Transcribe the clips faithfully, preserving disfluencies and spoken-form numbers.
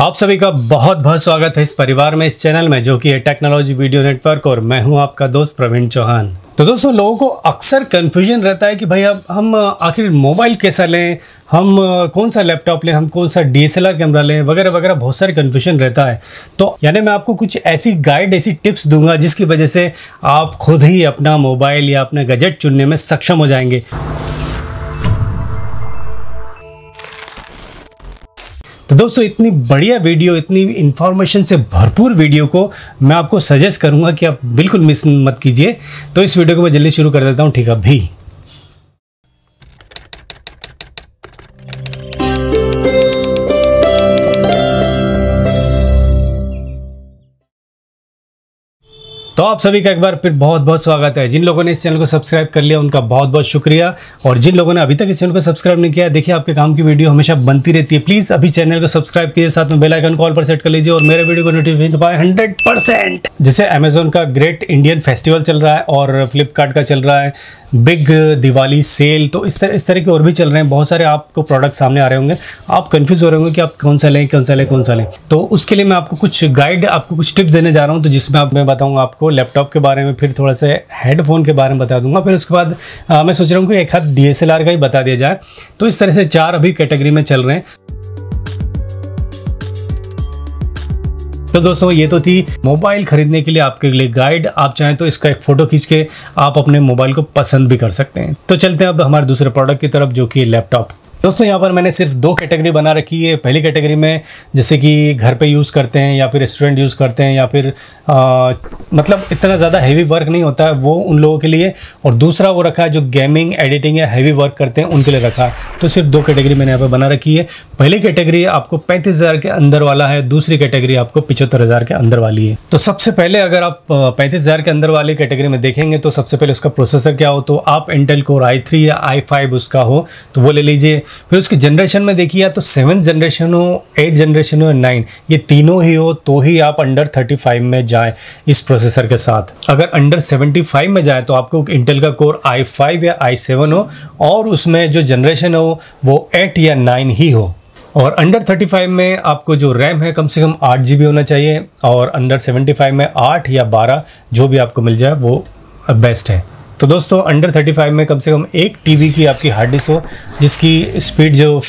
आप सभी का बहुत बहुत स्वागत है इस परिवार में, इस चैनल में जो कि है टेक्नोलॉजी वीडियो नेटवर्क, और मैं हूं आपका दोस्त प्रवीण चौहान। तो दोस्तों, लोगों को अक्सर कन्फ्यूजन रहता है कि भाई अब हम आखिर मोबाइल कैसा लें, हम कौन सा लैपटॉप लें, हम कौन सा डीएसएलआर कैमरा लें वगैरह वगैरह, बहुत सारे कन्फ्यूजन रहता है। तो यानी मैं आपको कुछ ऐसी गाइड, ऐसी टिप्स दूंगा जिसकी वजह से आप खुद ही अपना मोबाइल या अपना गैजेट चुनने में सक्षम हो जाएंगे। तो दोस्तों, इतनी बढ़िया वीडियो, इतनी इन्फॉर्मेशन से भरपूर वीडियो को मैं आपको सजेस्ट करूंगा कि आप बिल्कुल मिस मत कीजिए। तो इस वीडियो को मैं जल्दी शुरू कर देता हूं। ठीक है भाई, तो आप सभी का एक बार फिर बहुत बहुत स्वागत है। जिन लोगों ने इस चैनल को सब्सक्राइब कर लिया उनका बहुत बहुत शुक्रिया, और जिन लोगों ने अभी तक इस चैनल को सब्सक्राइब नहीं किया, देखिए आपके काम की वीडियो हमेशा बनती रहती है, प्लीज़ अभी चैनल को सब्सक्राइब कीजिए, साथ में बेल आइकन कॉल पर सेट कर लीजिए और मेरे वीडियो को नोटिफिकेशन पाए हंड्रेड परसेंट। जैसे अमेजोन का ग्रेट इंडियन फेस्टिवल चल रहा है और फ्लिपकार्ट का चल रहा है बिग दिवाली सेल, तो इस तरह इस तरह के और भी चल रहे हैं, बहुत सारे आपको प्रोडक्ट सामने आ रहे होंगे, आप कन्फ्यूज़ हो रहे होंगे कि आप कौन सा लें कौन सा लें कौन सा लें। तो उसके लिए मैं आपको कुछ गाइड, आपको कुछ टिप्स देने जा रहा हूँ, तो जिसमें आप मैं बताऊँगा आपको लैपटॉप के बारे में, फिर थोड़ा सा हेडफोन के बारे में बता दूंगा, फिर उसके बाद आ, मैं सोच रहा हूँ कि एक हाथ डीएसएलआर का ही बता दिया जाए। तो इस तरह से चार अभी कैटेगरी में चल रहे हैं। तो दोस्तों, ये तो थी मोबाइल खरीदने के लिए आपके लिए गाइड, आप चाहें तो इसका एक फोटो खींच के आप अपने मोबाइल को पसंद भी कर सकते हैं। तो चलते हैं अब हमारे दूसरे प्रोडक्ट की तरफ, जो कि लैपटॉप। दोस्तों, यहाँ पर मैंने सिर्फ दो कैटेगरी बना रखी है। पहली कैटेगरी में जैसे कि घर पे यूज़ करते हैं या फिर स्टूडेंट यूज़ करते हैं या फिर आ, मतलब इतना ज़्यादा हैवी वर्क नहीं होता है, वो उन लोगों के लिए, और दूसरा वो रखा है जो गेमिंग, एडिटिंग या हैवी वर्क करते हैं उनके लिए रखा है। तो सिर्फ दो कैटेगरी मैंने यहाँ पर बना रखी है। पहली कैटेगरी आपको पैंतीस हज़ार के अंदर वाला है, दूसरी कैटेगरी आपको पिछहत्तर हज़ार के अंदर वाली है। तो सबसे पहले अगर आप पैंतीस हज़ार के अंदर वाली कैटेगरी में देखेंगे तो सबसे पहले उसका प्रोसेसर क्या हो, तो आप इंटेल कोर आई थ्री या आई फाइव उसका हो तो वो ले लीजिए। फिर उसकी जनरेशन में देखिए तो सेवन्थ जनरेशन हो, एट जनरेशन हो, नाइन, ये तीनों ही हो तो ही आप अंडर थर्टी फाइव में जाएं इस प्रोसेसर के साथ। अगर अंडर सेवेंटी फाइव में जाएं तो आपको इंटेल का कोर आई फाइव या आई सेवन हो और उसमें जो जनरेशन हो वो एट या नाइन ही हो। और अंडर थर्टी फाइव में आपको जो रैम है कम से कम आठ जी बी होना चाहिए, और अंडर सेवेंटी फाइव में आठ या बारह जो भी आपको मिल जाए वो बेस्ट है। तो दोस्तों, अंडर थर्टी फाइव में कम से कम एक टीबी की आपकी हार्ड डिस्क हो जिसकी स्पीड जो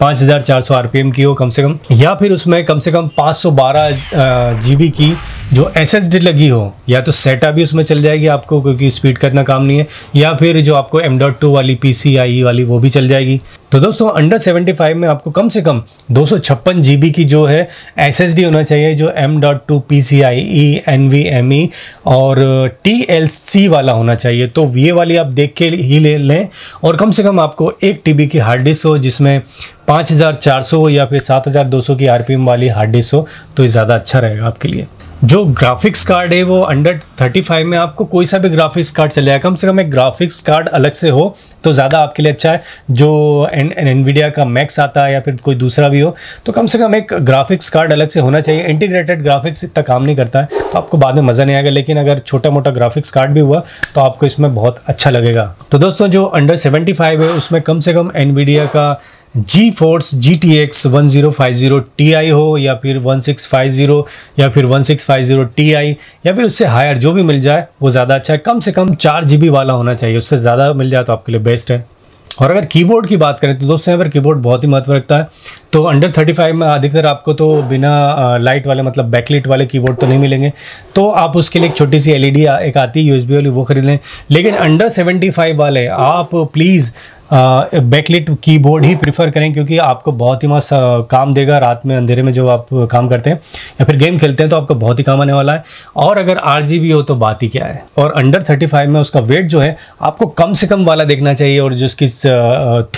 पाँच हज़ार चार सौ आर पी एम की हो कम से कम, या फिर उसमें कम से कम पाँच सौ बारह जी बी की जो एस एस डी लगी हो, या तो सेटा भी उसमें चल जाएगी आपको क्योंकि स्पीड का इतना काम नहीं है, या फिर जो आपको एम डॉट टू वाली पी सी आई वाली वो भी चल जाएगी। तो दोस्तों, अंडर सेवेंटी फाइव में आपको कम से कम दो सौ छप्पन जी बी की जो है एस एस डी होना चाहिए जो M dot two P C I E N V M E और टी एल सी वाला होना चाहिए, तो ये वाली आप देख के ही ले लें। और कम से कम आपको एक टी बी की हार्ड डिस्क हो जिसमें पाँच हज़ार चार सौ या फिर सात हज़ार दो सौ की आर पी एम वाली हार्ड डिस्क हो तो ज़्यादा अच्छा रहेगा आपके लिए। जो ग्राफिक्स कार्ड है वो अंडर थर्टी फाइव में आपको कोई सा भी ग्राफिक्स कार्ड चल जाएगा, कम से कम एक ग्राफिक्स कार्ड अलग से हो तो ज़्यादा आपके लिए अच्छा है। जो एनवीडिया का मैक्स आता है या फिर कोई दूसरा भी हो तो कम से कम एक ग्राफिक्स कार्ड अलग से होना चाहिए। इंटीग्रेटेड ग्राफिक्स इतना काम नहीं करता है तो आपको बाद में मज़ा नहीं आएगा, लेकिन अगर छोटा मोटा ग्राफिक्स कार्ड भी हुआ तो आपको इसमें बहुत अच्छा लगेगा। तो दोस्तों, जो अंडर सेवेंटी फाइव है उसमें कम से कम एनवीडिया का GeForce G T X ten fifty Ti हो, या फिर सिक्सटीन फिफ्टी या फिर सिक्सटीन फिफ्टी Ti या फिर उससे हायर जो भी मिल जाए वो ज़्यादा अच्छा है। कम से कम चार जी बी वाला होना चाहिए, उससे ज़्यादा मिल जाए तो आपके लिए बेस्ट है। और अगर कीबोर्ड की बात करें तो दोस्तों, यहाँ पर कीबोर्ड बहुत ही महत्व रखता है। तो अंडर थर्टी फाइव में अधिकतर आपको तो बिना लाइट वाले मतलब बैकलाइट वाले कीबोर्ड तो नहीं मिलेंगे, तो आप उसके लिए एक छोटी सी एलईडी एक आती है यूएसबी वाली वो खरीद लें। लेकिन अंडर सेवेंटी फाइव वाले आप प्लीज़ बैकलाइट कीबोर्ड ही प्रिफर करें, क्योंकि आपको बहुत ही मस्त काम देगा रात में अंधेरे में जो आप काम करते हैं या फिर गेम खेलते हैं तो आपको बहुत ही काम आने वाला है। और अगर आरजीबी हो तो बात ही क्या है। और अंडर थर्टी फाइव में उसका वेट जो है आपको कम से कम वाला देखना चाहिए, और जो उसकी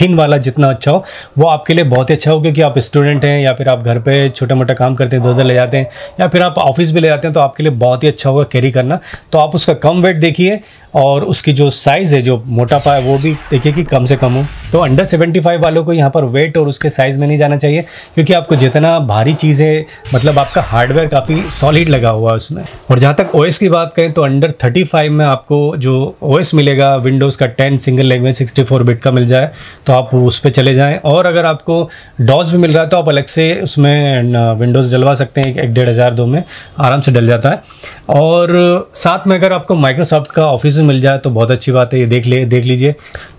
थिन वाला जितना अच्छा हो वो आपके लिए बहुत ही अच्छा हो, क्योंकि आप स्टूडेंट हैं या फिर आप घर पर छोटा मोटा काम करते हैं, इधर उधर ले जाते हैं या फिर आप ऑफिस भी ले जाते हैं तो आपके लिए बहुत ही अच्छा होगा कैरी करना। तो आप उसका कम वेट देखिए और उसकी जो साइज़ है जो मोटापा है वो भी देखिए कि कम से कम हो। तो अंडर सेवेंटी फाइव वालों को यहाँ पर वेट और उसके साइज़ में नहीं जाना चाहिए, क्योंकि आपको जितना भारी चीज़ है मतलब आपका हार्डवेयर काफ़ी सॉलिड लगा हुआ है उसमें। और जहाँ तक ओएस की बात करें तो अंडर थर्टी फाइव में आपको जो ओएस मिलेगा विंडोज़ का ten single language sixty four bit का मिल जाए तो आप उस पर चले जाएँ। और अगर आपको डॉस भी मिल रहा है तो आप अलग से उसमें विंडोज़ डलवा सकते हैं, एक डेढ़ हज़ार दो में आराम से डल जाता है। और साथ में अगर आपको माइक्रोसॉफ्ट का ऑफिस भी मिल जाए तो बहुत अच्छी बात है, ये देख ले देख लीजिए।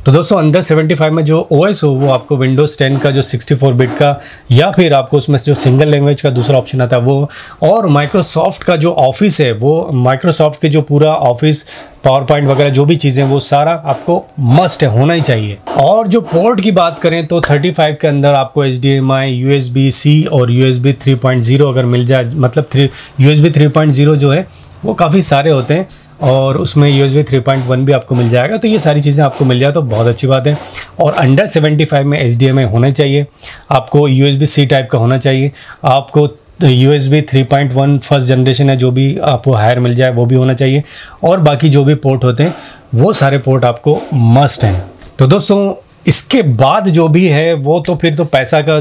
तो दोस्तों अंडर सेवेंटी फाइव में जो ओएस हो वो आपको विंडोज़ टेन का जो सिक्सटी फोर बिट का, या फिर आपको उसमें जो सिंगल लैंग्वेज का दूसरा ऑप्शन आता है वो, और माइक्रोसॉफ्ट का जो ऑफिस है वो, माइक्रोसॉफ्ट के जो पूरा ऑफिस पावर पॉइंट वगैरह जो भी चीज़ें वो सारा आपको मस्ट है, होना ही चाहिए। और जो पोर्ट की बात करें तो थर्टी फाइव के अंदर आपको H D M I, U S B C और U S B three point zero अगर मिल जाए, मतलब three U S B three point zero जो है वो काफ़ी सारे होते हैं और उसमें यूएसबी थ्री पॉइंट वन भी आपको मिल जाएगा। तो ये सारी चीज़ें आपको मिल जाए तो बहुत अच्छी बात है। और अंडर सेवेंटी फाइव में एचडीएमआई होना चाहिए, आपको यूएसबी सी टाइप का होना चाहिए, आपको USB three point one first generation है जो भी आपको हायर मिल जाए वो भी होना चाहिए, और बाकी जो भी पोर्ट होते हैं वो सारे पोर्ट आपको मस्ट हैं। तो दोस्तों इसके बाद जो भी है वो तो फिर तो पैसा का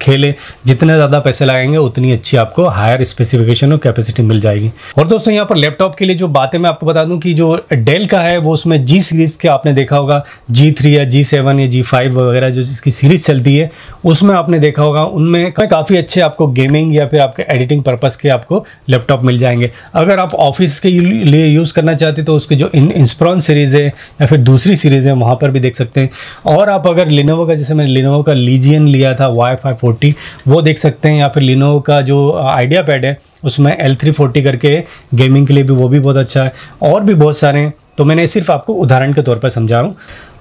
खेले, जितने ज़्यादा पैसे लगाएंगे उतनी अच्छी आपको हायर स्पेसिफिकेशन और कैपेसिटी मिल जाएगी। और दोस्तों यहाँ पर लैपटॉप के लिए जो बातें मैं आपको बता दूं कि जो डेल का है वो उसमें जी सीरीज़ के आपने देखा होगा, जी थ्री या जी सेवन या जी फाइव वगैरह जो जिसकी सीरीज़ चलती है उसमें आपने देखा होगा, उनमें काफ़ी अच्छे आपको गेमिंग या फिर आपके एडिटिंग पर्पज़ के आपको लैपटॉप मिल जाएंगे। अगर आप ऑफिस के लिए यूज़ करना चाहते तो उसके जो इंस्प्रॉन सीरीज़ है या फिर दूसरी सीरीज़ है वहाँ पर भी देख सकते हैं। और आप अगर Lenovo का, जैसे मैंने Lenovo का लीजियन लिया था वाई फाइव फोर्टी वो देख सकते हैं, या फिर Lenovo का जो आइडिया पैड है उसमें एल थ्री फोर्टी करके गेमिंग के लिए भी वो भी बहुत अच्छा है, और भी बहुत सारे हैं। तो मैंने सिर्फ आपको उदाहरण के तौर पर समझा रहा हूँ।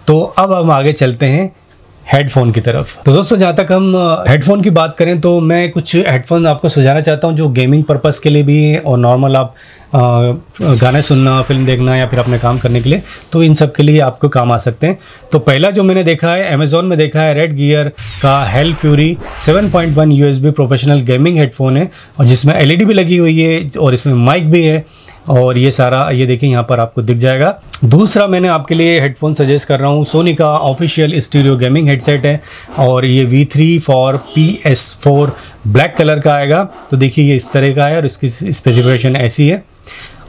तो अब हम आगे चलते हैं हेडफोन की तरफ। तो दोस्तों जहाँ तक हम हेडफोन की बात करें तो मैं कुछ हेडफोन आपको सुझाना चाहता हूँ जो गेमिंग पर्पज़ के लिए भी है और नॉर्मल आप आ, गाने सुनना, फिल्म देखना या फिर अपने काम करने के लिए, तो इन सब के लिए आपको काम आ सकते हैं। तो पहला जो मैंने देखा है अमेज़ॉन में देखा है, रेड गियर का hello fury seven point one USB professional gaming headphone है और जिसमें एलईडी भी लगी हुई है और इसमें माइक भी है और ये सारा ये देखिए यहाँ पर आपको दिख जाएगा। दूसरा मैंने आपके लिए हेडफोन सजेस्ट कर रहा हूँ, सोनी का ऑफिशियल स्टीरियो गेमिंग हेडसेट है और ये V three for P S four black colour का आएगा। तो देखिए ये इस तरह का है और इसकी स्पेसिफिकेशन ऐसी है।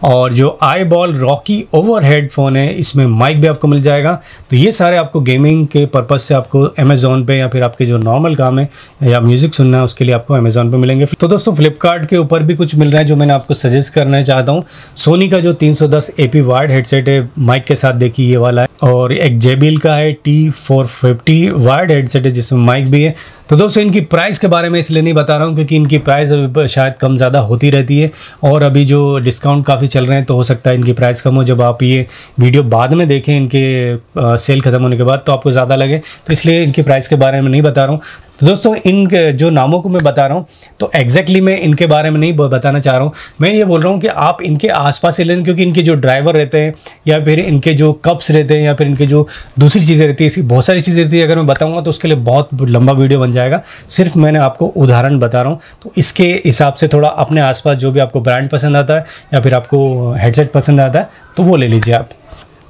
और जो iBall Rocky over headphone है इसमें माइक भी आपको मिल जाएगा। तो ये सारे आपको गेमिंग के पर्पज़ से आपको अमेज़ॉन पे या फिर आपके जो नॉर्मल काम है या म्यूज़िक सुनना है उसके लिए आपको अमेज़ॉन पे मिलेंगे। तो दोस्तों फ्लिपकार्ट के ऊपर भी कुछ मिल रहा है जो मैंने आपको सजेस्ट करना चाहता हूँ। सोनी का जो तीन सौ दस ए पी वार्ड हेडसेट है माइक के साथ, देखिए ये वाला है, और एक जे बी एल का है T four fifty wired headset है जिसमें माइक भी है। तो दोस्तों इनकी प्राइस के बारे में इसलिए नहीं बता रहा हूँ क्योंकि इनकी प्राइस अभी शायद कम ज़्यादा होती रहती है और अभी जो डिस्काउंट काफ़ी चल रहे हैं तो हो सकता है इनकी प्राइस कम हो। जब आप ये वीडियो बाद में देखें इनके आ, सेल ख़त्म होने के बाद तो आपको ज़्यादा लगे, तो इसलिए इनकी प्राइस के बारे में नहीं बता रहा हूँ। तो दोस्तों इनके जो नामों को मैं बता रहा हूँ तो एग्जैक्टली मैं इनके बारे में नहीं बताना चाह रहा हूँ, मैं ये बोल रहा हूँ कि आप इनके आसपास से लें, क्योंकि इनके जो ड्राइवर रहते हैं या फिर इनके जो कप्स रहते हैं या फिर इनके जो दूसरी चीज़ें रहती है, इसकी बहुत सारी चीज़ें रहती है। अगर मैं बताऊँगा तो उसके लिए बहुत लंबा वीडियो बन जाएगा, सिर्फ मैंने आपको उदाहरण बता रहा हूँ। तो इसके हिसाब से थोड़ा अपने आसपास जो भी आपको ब्रांड पसंद आता है या फिर आपको हेडसेट पसंद आता है तो वो ले लीजिए आप।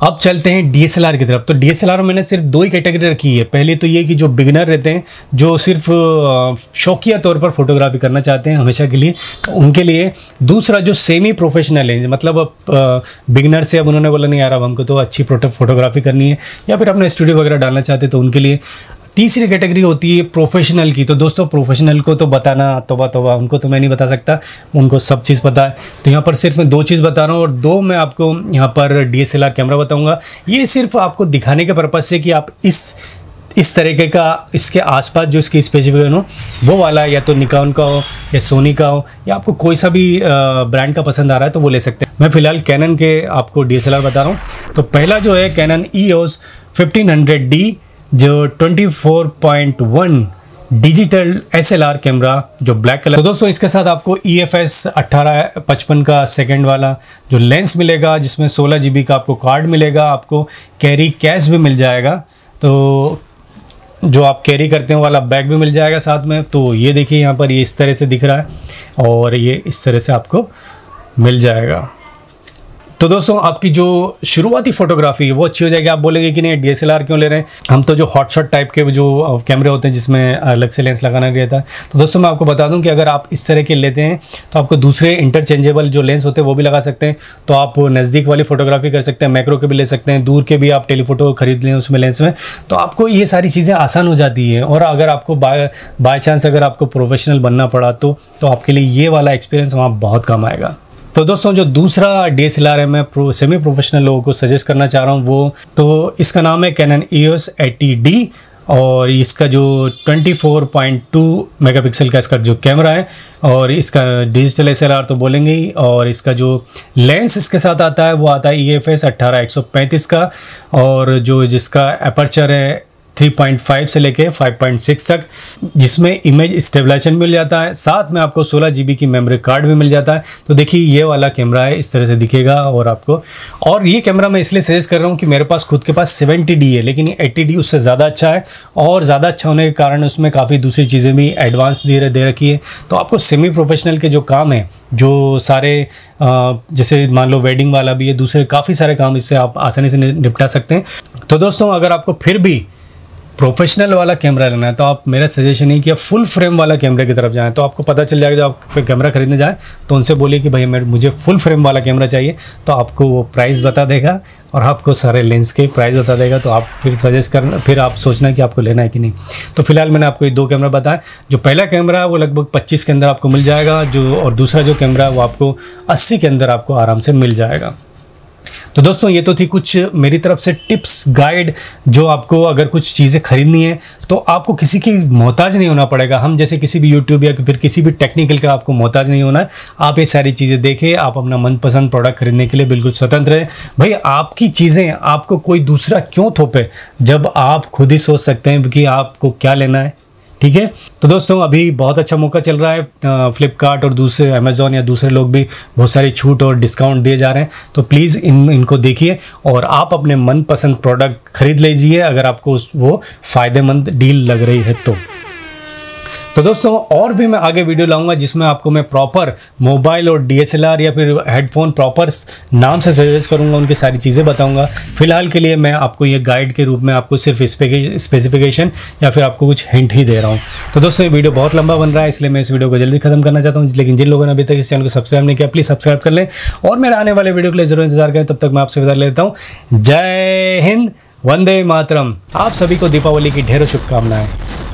अब चलते हैं डीएसएलआर की तरफ। तो डीएसएलआर में मैंने सिर्फ दो ही कैटेगरी रखी है। पहले तो ये कि जो बिगिनर रहते हैं, जो सिर्फ शौकिया तौर पर फोटोग्राफी करना चाहते हैं हमेशा के लिए, तो उनके लिए। दूसरा जो सेमी प्रोफेशनल है, मतलब अब बिगिनर से अब उन्होंने बोला नहीं यार अब हमको तो अच्छी फोटोग्राफी करनी है या फिर अपना स्टूडियो वगैरह डालना चाहते हैं, तो उनके लिए। तीसरी कैटेगरी होती है प्रोफेशनल की। तो दोस्तों प्रोफेशनल को तो बताना तोबा तोबा, उनको तो मैं नहीं बता सकता, उनको सब चीज़ पता है। तो यहाँ पर सिर्फ मैं दो चीज़ बता रहा हूँ और दो मैं आपको यहाँ पर डीएसएलआर कैमरा बताऊँगा। ये सिर्फ आपको दिखाने के पर्पज़ से कि आप इस इस तरीके का इसके आसपास जो इसकी स्पेसिफिकेशन हो वो वाला, या तो निकॉन का हो या सोनी का हो या आपको कोई सा भी ब्रांड का पसंद आ रहा है तो वो ले सकते हैं। मैं फ़िलहाल कैनन के आपको डीएसएलआर बता रहा हूँ। तो पहला जो है Canon EOS fifteen hundred D जो twenty four point one digital SLR camera जो ब्लैक कलर। तो दोस्तों इसके साथ आपको ई एफ एस अट्ठारह पचपन का सेकेंड वाला जो लेंस मिलेगा, जिसमें सोलह जी बी का आपको कार्ड मिलेगा, आपको कैरी कैश भी मिल जाएगा, तो जो आप कैरी करते हैं वाला बैग भी मिल जाएगा साथ में। तो ये देखिए यहाँ पर ये इस तरह से दिख रहा है और ये इस तरह से आपको मिल जाएगा। तो दोस्तों आपकी जो शुरुआती फोटोग्राफी है वो अच्छी हो जाएगी। आप बोलेंगे कि नहीं डीएसएलआर क्यों ले रहे हैं, हम तो जो हॉटशॉट टाइप के जो कैमरे होते हैं जिसमें अलग से लेंस लगाना रहता है। तो दोस्तों मैं आपको बता दूं कि अगर आप इस तरह के लेते हैं तो आपको दूसरे इंटरचेंजेबल जो लेंस होते हैं वो भी लगा सकते हैं। तो आप नज़दीक वाली फोटोग्राफी कर सकते हैं, मैक्रो के भी ले सकते हैं, दूर के भी आप टेलीफोटो खरीद लें उसमें लेंस में, तो आपको ये सारी चीज़ें आसान हो जाती है। और अगर आपको बाय बाय चांस अगर आपको प्रोफेशनल बनना पड़ा तो, तो आपके लिए ये वाला एक्सपीरियंस वहाँ बहुत काम आएगा। तो दोस्तों जो दूसरा डीएसएलआर है मैं प्रो, सेमी प्रोफेशनल लोगों को सजेस्ट करना चाह रहा हूँ वो, तो इसका नाम है कैनन ईओएस एटी डी और इसका जो चौबीस पॉइंट दो मेगापिक्सल का इसका जो कैमरा है और इसका डिजिटल एसएलआर तो बोलेंगे ही। और इसका जो लेंस इसके साथ आता है वो आता है ई एफ एस अट्ठारह एक सौ पैंतीस का और जो जिसका एपर्चर है तीन पॉइंट पाँच से लेके पाँच पॉइंट छह तक, जिसमें इमेज स्टेबलाइजेशन मिल जाता है, साथ में आपको सोलह जीबी की मेमोरी कार्ड भी मिल जाता है। तो देखिए ये वाला कैमरा है, इस तरह से दिखेगा। और आपको और ये कैमरा मैं इसलिए सजेस्ट कर रहा हूँ कि मेरे पास खुद के पास सत्तर डी है, लेकिन ये अस्सी डी उससे ज़्यादा अच्छा है और ज़्यादा अच्छा होने के कारण उसमें काफ़ी दूसरी चीज़ें भी एडवांस दे दे रखी है। तो आपको सेमी प्रोफेशनल के जो काम है, जो सारे जैसे मान लो वेडिंग वाला भी है, दूसरे काफ़ी सारे काम इससे आप आसानी से निपटा सकते हैं। तो दोस्तों अगर आपको फिर भी प्रोफेशनल वाला कैमरा लेना है तो आप, मेरा सजेशन है कि आप फुल फ्रेम वाला कैमरे की तरफ जाएं। तो आपको पता चल जाएगा जब आप कैमरा खरीदने जाएं तो उनसे बोलिए कि भाई मेरे मुझे फुल फ्रेम वाला कैमरा चाहिए, तो आपको वो प्राइस बता देगा और आपको सारे लेंस के प्राइस बता देगा। तो आप फिर सजेस्ट करना, फिर आप सोचना कि आपको लेना है कि नहीं। तो फिलहाल मैंने आपको ये दो कैमरा बताया। जो पहला कैमरा है वो लगभग पच्चीस के अंदर आपको मिल जाएगा जो, और दूसरा जो कैमरा है वो आपको अस्सी के अंदर आपको आराम से मिल जाएगा। तो दोस्तों ये तो थी कुछ मेरी तरफ से टिप्स गाइड, जो आपको अगर कुछ चीज़ें खरीदनी है तो आपको किसी की मोहताज नहीं होना पड़ेगा। हम जैसे किसी भी यूट्यूब या फिर किसी भी टेक्निकल का आपको मोहताज नहीं होना है। आप ये सारी चीज़ें देखें, आप अपना मनपसंद प्रोडक्ट खरीदने के लिए बिल्कुल स्वतंत्र हैं। भाई आपकी चीज़ें आपको कोई दूसरा क्यों थोपे जब आप खुद ही सोच सकते हैं कि आपको क्या लेना है, ठीक है। तो दोस्तों अभी बहुत अच्छा मौका चल रहा है, फ्लिपकार्ट और दूसरे अमेज़ॉन या दूसरे लोग भी बहुत सारी छूट और डिस्काउंट दिए जा रहे हैं। तो प्लीज़ इन इनको देखिए और आप अपने मनपसंद प्रोडक्ट खरीद लीजिए अगर आपको वो फ़ायदेमंद डील लग रही है तो। तो दोस्तों और भी मैं आगे वीडियो लाऊंगा जिसमें आपको मैं प्रॉपर मोबाइल और डीएसएलआर या फिर हेडफोन प्रॉपर नाम से सजेस्ट करूंगा, उनकी सारी चीज़ें बताऊंगा। फिलहाल के लिए मैं आपको ये गाइड के रूप में आपको सिर्फ स्पेसिफिकेशन या फिर आपको कुछ हिंट ही दे रहा हूं। तो दोस्तों ये वीडियो बहुत लंबा बन रहा है इसलिए मैं इस वीडियो को जल्दी खत्म करना चाहता हूँ, लेकिन जिन लोगों ने अभी तक इस चैनल को सब्सक्राइब नहीं किया प्लीज़ सब्सक्राइब कर लें और मेरे आने वाले वीडियो के लिए जरूर इंतजार करें। तब तक मैं आपसे विदा लेता हूँ। जय हिंद, वंदे मातरम। आप सभी को दीपावली की ढेरों शुभकामनाएं।